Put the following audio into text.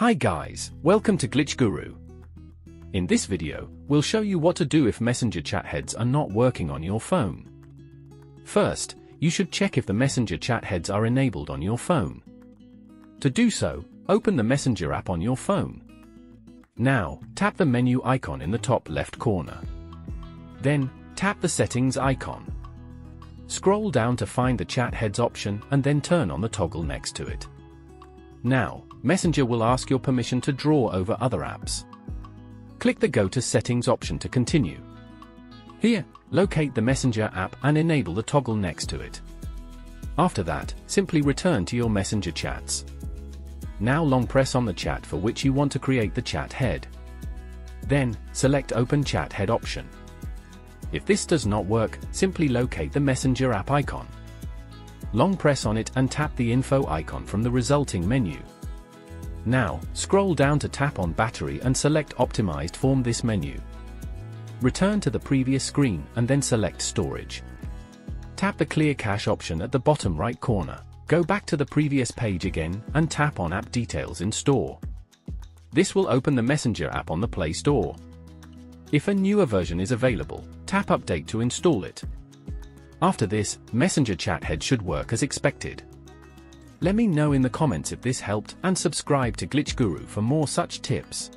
Hi guys, welcome to Glitch Guru. In this video, we'll show you what to do if Messenger chat heads are not working on your phone. First, you should check if the Messenger chat heads are enabled on your phone. To do so, open the Messenger app on your phone. Now, tap the menu icon in the top left corner. Then, tap the settings icon. Scroll down to find the chat heads option and then turn on the toggle next to it. Now, Messenger will ask your permission to draw over other apps. Click the Go to Settings option to continue. Here, locate the Messenger app and enable the toggle next to it. After that, simply return to your Messenger chats. Now long press on the chat for which you want to create the chat head. Then, select Open Chat Head option. If this does not work, simply locate the Messenger app icon. Long press on it and tap the info icon from the resulting menu. Now, scroll down to tap on battery and select optimized from this menu. Return to the previous screen and then select storage. Tap the clear cache option at the bottom right corner. Go back to the previous page again and tap on app details in store. This will open the Messenger app on the Play Store. If a newer version is available, tap update to install it. After this, Messenger chat head should work as expected. Let me know in the comments if this helped and subscribe to Glitch Guru for more such tips.